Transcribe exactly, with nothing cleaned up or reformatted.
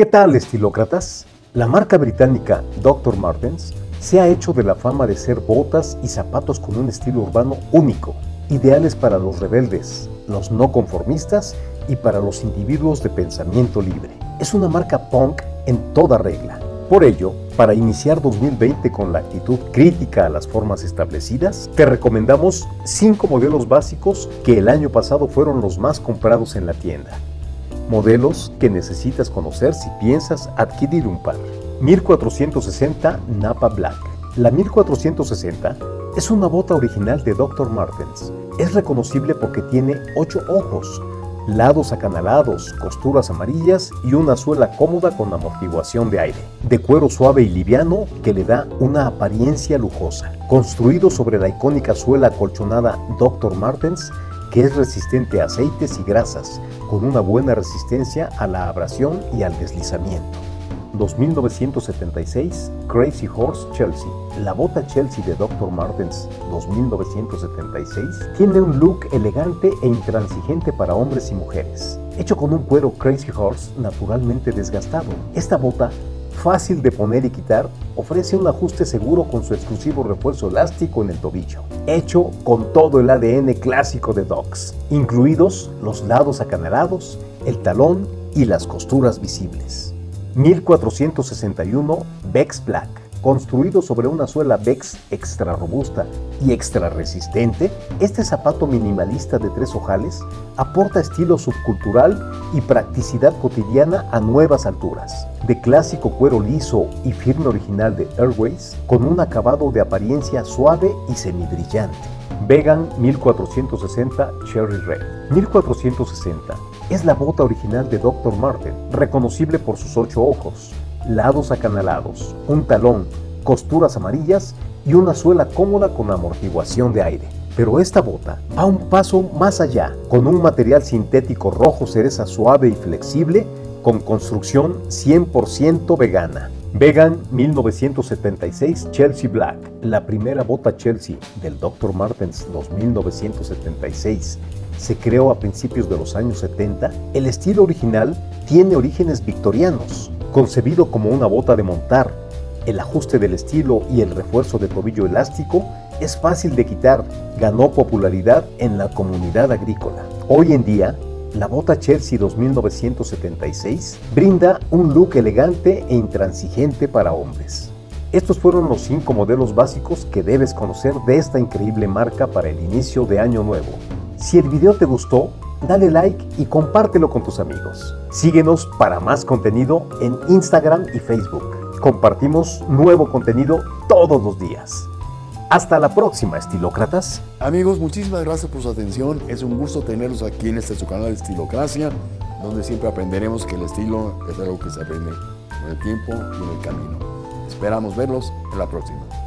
¿Qué tal, estilócratas? La marca británica doctor Martens se ha hecho de la fama de ser botas y zapatos con un estilo urbano único, ideales para los rebeldes, los no conformistas y para los individuos de pensamiento libre. Es una marca punk en toda regla. Por ello, para iniciar dos mil veinte con la actitud crítica a las formas establecidas, te recomendamos cinco modelos básicos que el año pasado fueron los más comprados en la tienda. Modelos que necesitas conocer si piensas adquirir un par. mil cuatrocientos sesenta Napa Black. La mil cuatrocientos sesenta es una bota original de doctor Martens. Es reconocible porque tiene ocho ojos, lados acanalados, costuras amarillas y una suela cómoda con amortiguación de aire, de cuero suave y liviano que le da una apariencia lujosa. Construido sobre la icónica suela acolchonada doctor Martens, que es resistente a aceites y grasas, con una buena resistencia a la abrasión y al deslizamiento. dos mil novecientos setenta y seis Crazy Horse Chelsea. La bota Chelsea de doctor Martens dos mil novecientos setenta y seis tiene un look elegante e intransigente para hombres y mujeres, hecho con un cuero Crazy Horse naturalmente desgastado. Esta bota, fácil de poner y quitar, ofrece un ajuste seguro con su exclusivo refuerzo elástico en el tobillo, hecho con todo el A D N clásico de Docs, incluidos los lados acanalados, el talón y las costuras visibles. mil cuatrocientos sesenta y uno Bex Black. Construido sobre una suela Bex extra robusta y extra resistente, este zapato minimalista de tres ojales aporta estilo subcultural y practicidad cotidiana a nuevas alturas. De clásico cuero liso y firme original de Airways, con un acabado de apariencia suave y semibrillante. Vegan mil cuatrocientos sesenta Cherry Red. mil cuatrocientos sesenta es la bota original de doctor Martens, reconocible por sus ocho ojos, lados acanalados, un talón, costuras amarillas y una suela cómoda con amortiguación de aire. Pero esta bota va un paso más allá, con un material sintético rojo cereza suave y flexible, con construcción cien por ciento vegana. Vegan mil novecientos setenta y seis Chelsea Black. La primera bota Chelsea del doctor Martens dos mil novecientos setenta y seis se creó a principios de los años setenta. El estilo original tiene orígenes victorianos. Concebido como una bota de montar, el ajuste del estilo y el refuerzo de tobillo elástico es fácil de quitar. Ganó popularidad en la comunidad agrícola. Hoy en día, la bota Chelsea dos mil novecientos setenta y seis brinda un look elegante e intransigente para hombres. Estos fueron los cinco modelos básicos que debes conocer de esta increíble marca para el inicio de año nuevo. Si el video te gustó, dale like y compártelo con tus amigos. Síguenos para más contenido en Instagram y Facebook. Compartimos nuevo contenido todos los días. Hasta la próxima, estilócratas. Amigos, muchísimas gracias por su atención. Es un gusto tenerlos aquí en este su canal de Estilocracia, donde siempre aprenderemos que el estilo es algo que se aprende con el tiempo y en el camino. Esperamos verlos en la próxima.